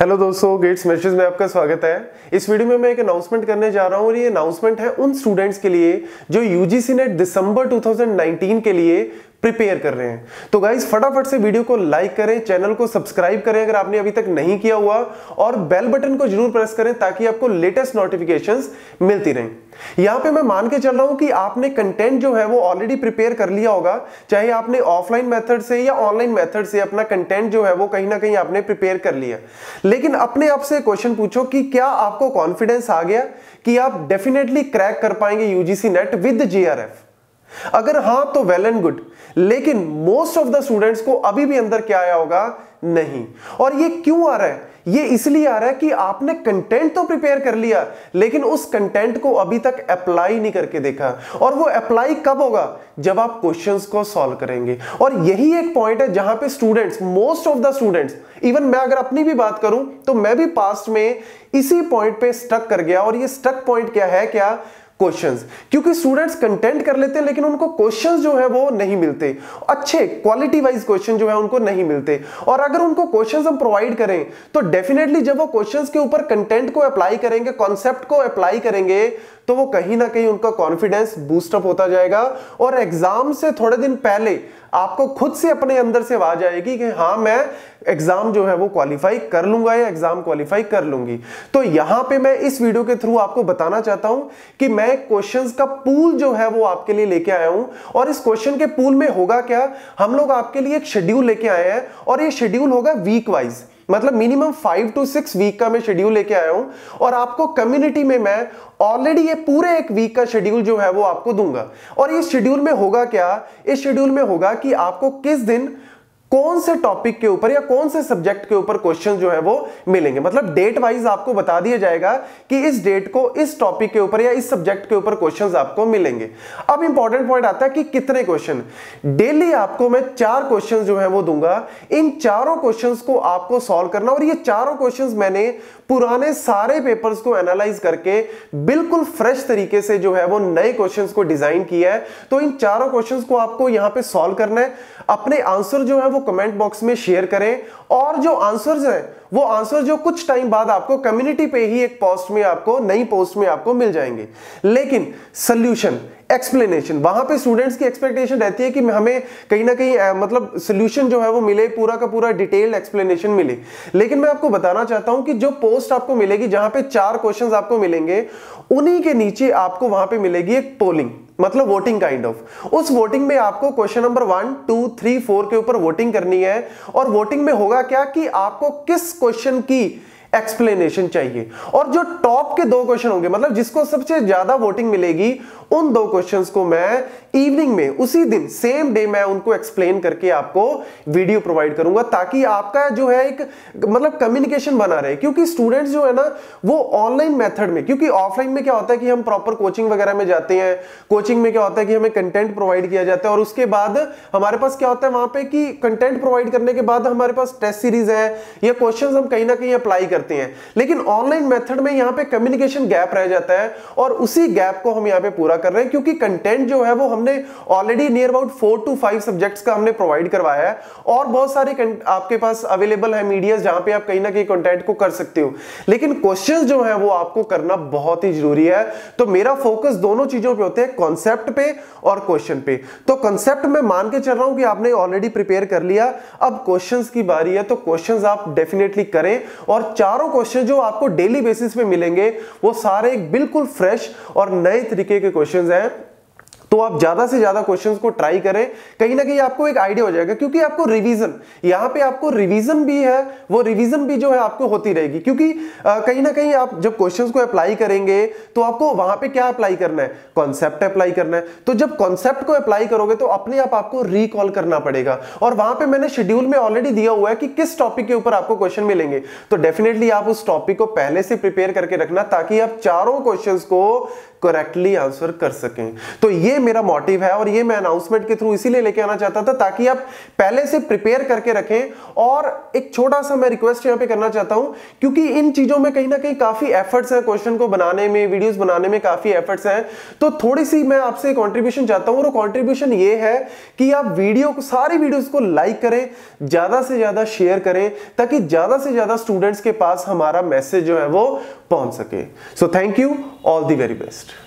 Hello दोस्तों, gate smashers में आपका स्वागत है। इस वीडियो में मैं एक अनाउंसमेंट करने जा रहा हूं और ये अनाउंसमेंट है उन स्टूडेंट्स के लिए जो यूजीसी नेट दिसंबर 2019 के लिए प्रिपेयर कर रहे हैं। तो गाइज फटाफट से वीडियो को लाइक करें, चैनल को सब्सक्राइब करें अगर आपने अभी तक नहीं किया हुआ, और बेल बटन को जरूर प्रेस करें ताकि आपको लेटेस्ट नोटिफिकेशंस मिलती रहें। यहाँ पे मैं मान के चल रहा हूँ कि आपने कंटेंट जो है वो ऑलरेडी प्रिपेयर कर लिया होगा, चाहे आपने ऑफलाइन मेथड से या ऑनलाइन मेथड से अपना कंटेंट जो है वो कहीं ना कहीं आपने प्रिपेयर कर लिया। लेकिन अपने आप से क्वेश्चन पूछो कि क्या आपको कॉन्फिडेंस आ गया कि आप डेफिनेटली क्रैक कर पाएंगे यूजीसी नेट विद जीआरएफ? अगर हां तो वेल एंड गुड, लेकिन मोस्ट ऑफ द स्टूडेंट्स को अभी भी अंदर क्या आया होगा? नहीं। और ये क्यों आ रहा है? ये इसलिए आ रहा है कि आपने कंटेंट तो प्रिपेयर कर लिया, लेकिन उस कंटेंट को अभी तक अप्लाई नहीं करके देखा। और वो अप्लाई कब होगा? जब आप क्वेश्चंस को सॉल्व करेंगे। और यही एक पॉइंट है जहां पे students, most of the students, even मैं अगर अपनी भी बात करूं तो मैं भी पास्ट में इसी पॉइंट पे स्टक कर गया। और ये स्टक पॉइंट क्या है? क्वेश्चंस। क्योंकि स्टूडेंट्स कंटेंट कर लेते हैं लेकिन उनको क्वेश्चंस जो है वो नहीं मिलते, अच्छे क्वालिटी वाइज क्वेश्चन जो है उनको नहीं मिलते। और अगर उनको क्वेश्चंस हम प्रोवाइड करें तो डेफिनेटली जब वो क्वेश्चंस के ऊपर कंटेंट को अप्लाई करेंगे, कॉन्सेप्ट को अप्लाई करेंगे, तो वो कहीं ना कहीं उनका कॉन्फिडेंस बूस्टअप होता जाएगा। और एग्जाम से थोड़े दिन पहले आपको खुद से अपने अंदर से आवाज आएगी कि हाँ, मैं एग्जाम जो है वो क्वालिफाई कर लूंगा या एग्जाम क्वालिफाई कर लूंगी। तो यहां पे मैं इस वीडियो के थ्रू आपको बताना चाहता हूं कि मैं क्वेश्चंस का पूल जो है वो आपके लिए लेके आया हूं। और इस क्वेश्चन के पूल में होगा क्या, हम लोग आपके लिए एक शेड्यूल लेके आए हैं। और ये शेड्यूल होगा वीक वाइज, मतलब मिनिमम 5 to 6 वीक का मैं शेड्यूल लेके आया हूं। और आपको कम्युनिटी में मैं ऑलरेडी ये पूरे एक वीक का शेड्यूल जो है वो आपको दूंगा। और इस शेड्यूल में होगा क्या? इस शेड्यूल में होगा कि आपको किस दिन कौन से टॉपिक के ऊपर या कौन से सब्जेक्ट के ऊपर क्वेश्चन जो है वो मिलेंगे। मतलब डेट वाइज आपको बता दिया जाएगा कि इस डेट को इस टॉपिक के ऊपर या इस सब्जेक्ट के ऊपर क्वेश्चंस आपको मिलेंगे। अब इंपॉर्टेंट पॉइंट आता है कि कितने क्वेश्चन। डेली आपको मैं 4 क्वेश्चन जो है वो दूंगा। इन 4 क्वेश्चन को आपको सॉल्व करना। और ये 4 क्वेश्चन मैंने पुराने सारे पेपर्स को एनालाइज करके बिल्कुल फ्रेश तरीके से जो है वो नए क्वेश्चन को डिजाइन किया है। तो इन 4 क्वेश्चन को आपको यहाँ पे सॉल्व करना है। अपने आंसर जो है कमेंट बॉक्स में शेयर करें। और जो आंसर्स हैं वो आंसर जो कुछ टाइम बाद आपको कम्युनिटी पे ही एक पोस्ट में आपको नई पोस्ट में आपको मिल जाएंगे। लेकिन सॉल्यूशन, एक्सप्लेनेशन, वहां पे स्टूडेंट्स की एक्सपेक्टेशन रहती है कि हमें कहीं ना कहीं मतलब सॉल्यूशन जो है वो मिले, पूरा का पूरा डिटेल्ड एक्सप्लेनेशन मिले। लेकिन मैं आपको बताना चाहता हूं कि जो पोस्ट आपको मिलेगी जहां पे 4 क्वेश्चंस आपको मिलेंगे, उन्हीं के नीचे आपको वहां पे मिलेगी एक पोलिंग, मतलब वोटिंग काइंड ऑफ। उस वोटिंग में आपको क्वेश्चन नंबर 1, 2, 3, 4 के ऊपर वोटिंग करनी है। और वोटिंग में होगा क्या कि आपको किस क्वेश्चन की एक्सप्लेनेशन चाहिए। और जो टॉप के 2 क्वेश्चन होंगे, मतलब जिसको सबसे ज्यादा वोटिंग मिलेगी, उन 2 क्वेश्चंस को मैं इवनिंग में उसी दिन सेम डे मैं उनको एक्सप्लेन करके आपको वीडियो प्रोवाइड करूंगा, ताकि आपका जो है एक मतलब कम्युनिकेशन बना रहे। क्योंकि स्टूडेंट्स जो है ना वो ऑनलाइन मेथड में, क्योंकि ऑफलाइन में क्या होता है कि हम प्रॉपर कोचिंग वगैरह में जाते हैं, कोचिंग में क्या होता है कि हमें कंटेंट प्रोवाइड किया जाता है। और उसके बाद हमारे पास क्या होता है वहां पे कि कंटेंट प्रोवाइड करने के बाद हमारे पास टेस्ट सीरीज है या क्वेश्चन हम कहीं ना कहीं अप्लाई करते हैं। लेकिन ऑनलाइन मेथड में यहाँ पे कम्युनिकेशन गैप रह जाता है। और उसी गैप को हम यहाँ पे पूरा कर रहे हैं, क्योंकि कंटेंट जो है वो हमने already near about 4 to 5 subjects का हमने प्रोवाइड करवाया है। और बहुत सारे आपके पास अवेलेबल है मीडियाज जहां पे आप कहीं ना कहीं कंटेंट को कर सकते हो। लेकिन क्वेश्चंस जो है वो आपको करना बहुत ही जरूरी है। तो मेरा फोकस दोनों चीजों पे होते हैं, कॉन्सेप्ट पे और क्वेश्चन पे। तो कॉन्सेप्ट में मान के चल रहा हूं कि आपने ऑलरेडी प्रिपेयर कर लिया, अब क्वेश्चंस की बारी है। तो क्वेश्चंस आप डेफिनेटली करें। और 4 क्वेश्चन जो आपको डेली बेसिस पे मिलेंगे वो सारे बिल्कुल फ्रेश और नए तरीके के क्वेश्चंस हैं। तो आप ज्यादा से ज्यादा क्वेश्चंस को ट्राई करें, कहीं ना कहीं आपको एक आइडिया हो जाएगा। क्योंकि आपको रिवीजन, यहाँ पे आपको रिवीजन भी है, वो रिवीजन भी जो है आपको होती रहेगी। क्योंकि कहीं ना कहीं आप जब क्वेश्चंस को अप्लाई करेंगे तो आपको वहां पे क्या अप्लाई करना है? कॉन्सेप्ट अप्लाई करना है। तो जब कॉन्सेप्ट को अप्लाई करोगे तो अपने आप आपको रिकॉल करना पड़ेगा। और वहां पर मैंने शेड्यूल में ऑलरेडी दिया हुआ है कि किस टॉपिक के ऊपर आपको क्वेश्चन मिलेंगे। तो डेफिनेटली आप उस टॉपिक को पहले से प्रिपेयर करके रखना, ताकि आप 4 क्वेश्चन को करेक्टली आंसर कर सकें। तो ये मेरा मोटिव है और ये मैं अनाउंसमेंट के थ्रू इसीलिए लेके आना चाहता था ताकि आप पहले से प्रिपेयर करके रखें। और एक छोटा सा मैं रिक्वेस्ट यहाँ पे करना चाहता हूँ, क्योंकि इन चीजों में कहीं ना कहीं काफी एफर्ट्स हैं, क्वेश्चन को बनाने में, वीडियोस बनाने में काफी एफर्ट्स हैं, तो थोड़ी सी मैं आपसे कॉन्ट्रीब्यूशन चाहता हूँ। और कॉन्ट्रीब्यूशन ये है कि आप वीडियो को, सारी वीडियोस को लाइक करें, ज्यादा से ज्यादा शेयर करें ताकि ज्यादा से ज्यादा स्टूडेंट्स के पास हमारा मैसेज जो है वो पहुंच सके। So thank you, all the very best.